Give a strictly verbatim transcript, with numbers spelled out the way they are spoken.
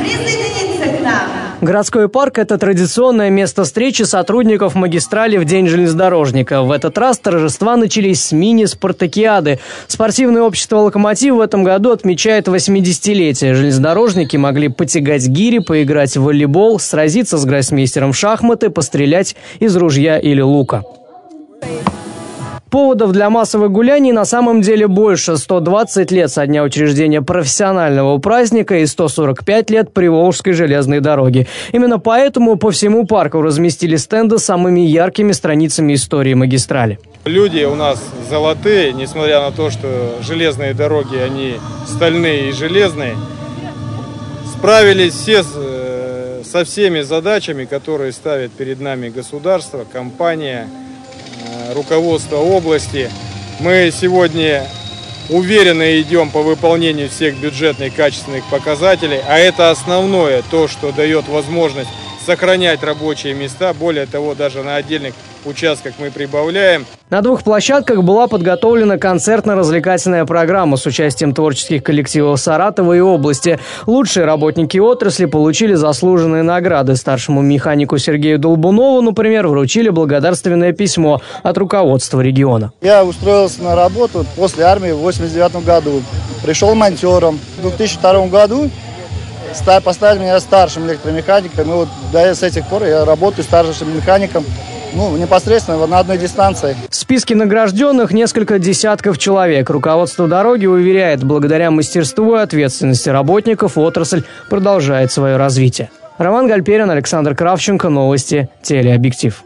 присоединиться к нам. Городской парк – это традиционное место встречи сотрудников магистрали в День железнодорожника. В этот раз торжества начались с мини-спартакиады. Спортивное общество «Локомотив» в этом году отмечает восьмидесятилетие. Железнодорожники могли потягать гири, поиграть в волейбол, сразиться с гроссмейстером в шахматы, пострелять из ружья или лука. Поводов для массовых гуляний на самом деле больше. сто двадцать лет со дня учреждения профессионального праздника и сто сорок пять лет Приволжской железной дороги. Именно поэтому по всему парку разместили стенды с самыми яркими страницами истории магистрали. Люди у нас золотые, несмотря на то, что железные дороги, они стальные и железные. Справились все со всеми задачами, которые ставит перед нами государство, компания, руководство области. Мы сегодня уверенно идем по выполнению всех бюджетных качественных показателей, а это основное, то, что дает возможность сохранять рабочие места. Более того, даже на отдельных участках мы прибавляем. На двух площадках была подготовлена концертно-развлекательная программа с участием творческих коллективов Саратова и области. Лучшие работники отрасли получили заслуженные награды. Старшему механику Сергею Долбунову, например, вручили благодарственное письмо от руководства региона. Я устроился на работу после армии в восемьдесят девятом году. Пришел монтером. В две тысячи втором году поставили меня старшим электромехаником. И вот с этих пор я работаю старшим механиком. Ну, непосредственно на одной дистанции. В списке награжденных несколько десятков человек. Руководство дороги уверяет, благодаря мастерству и ответственности работников отрасль продолжает свое развитие. Роман Гальперин, Александр Кравченко, новости «Телеобъектив».